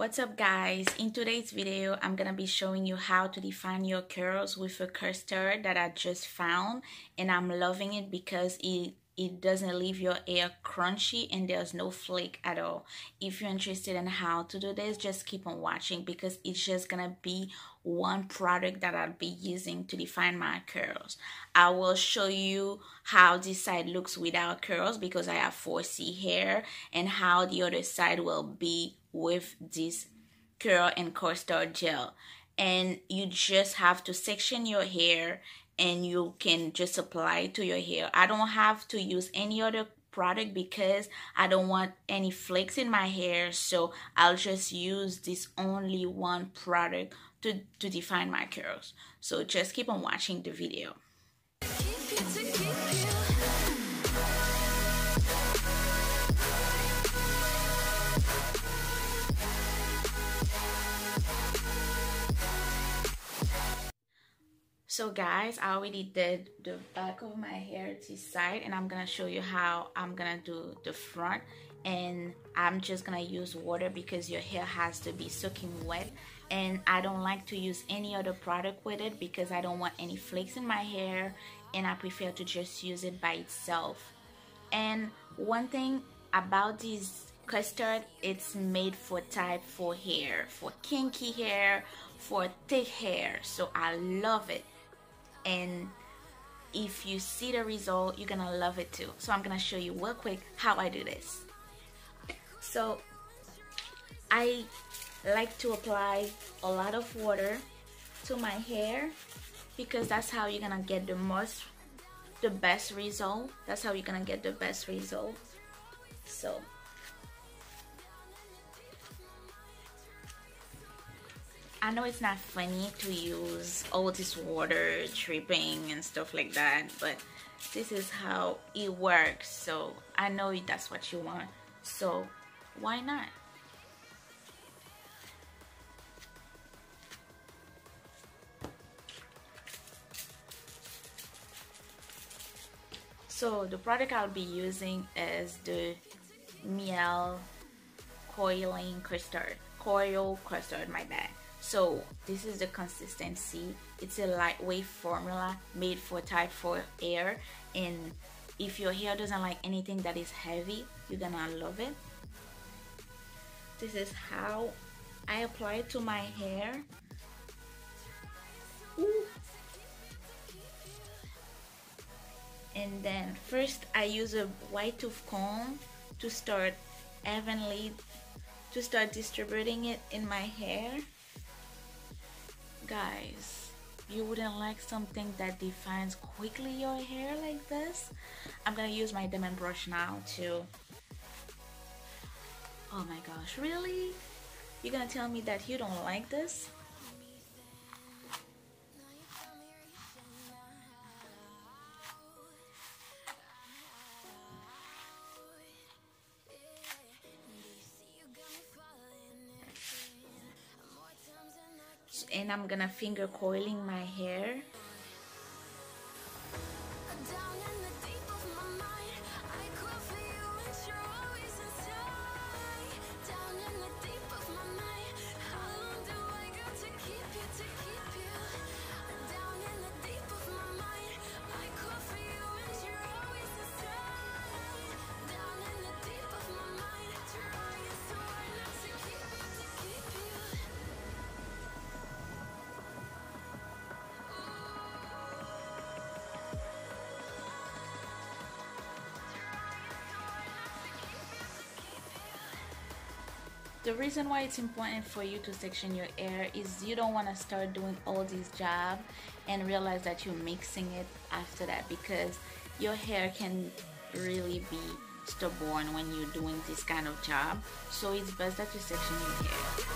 What's up guys? In today's video I'm gonna be showing you how to define your curls with a custard that I just found, and I'm loving it because it doesn't leave your hair crunchy and there's no flake at all. If you're interested in how to do this, just keep on watching because it's just gonna be one product that I'll be using to define my curls. I will show you how this side looks without curls because I have 4C hair, and how the other side will be with this curl and custard gel. And you just have to section your hair and you can just apply it to your hair. I don't have to use any other product because I don't want any flakes in my hair, so I'll just use this only one product to define my curls. So just keep on watching the video. So guys, I already did the back of my hair this side, and I'm gonna show you how I'm gonna do the front. And I'm just gonna use water because your hair has to be soaking wet, and I don't like to use any other product with it because I don't want any flakes in my hair, and I prefer to just use it by itself. And one thing about this custard, it's made for type 4 hair, for kinky hair, for thick hair, so I love it. And if you see the result, you're gonna love it too. So I'm gonna show you real quick how I do this. So I like to apply a lot of water to my hair because that's how you're gonna get the best result. That's how you're gonna get the best result. So I know it's not funny to use all this water dripping and stuff like that, but this is how it works, so I know that's what you want, so why not? So the product I'll be using is the Mielle Coiling Custard. Coil Custard, my bad. So this is the consistency. It's a lightweight formula made for type 4 hair, and if your hair doesn't like anything that is heavy, you're gonna love it. This is how I apply it to my hair. Ooh. And then first I use a wide tooth comb to start evenly, to start distributing it in my hair. Guys, you wouldn't like something that defines quickly your hair like this? I'm gonna use my diamond brush now to... Oh my gosh, really? You're gonna tell me that you don't like this? And I'm gonna finger coiling my hair. The reason why it's important for you to section your hair is you don't want to start doing all this job and realize that you're mixing it after that, because your hair can really be stubborn when you're doing this kind of job. So it's best that you section your hair.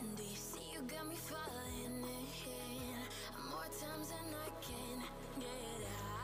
And do you see you got me falling in? More times than I can get out.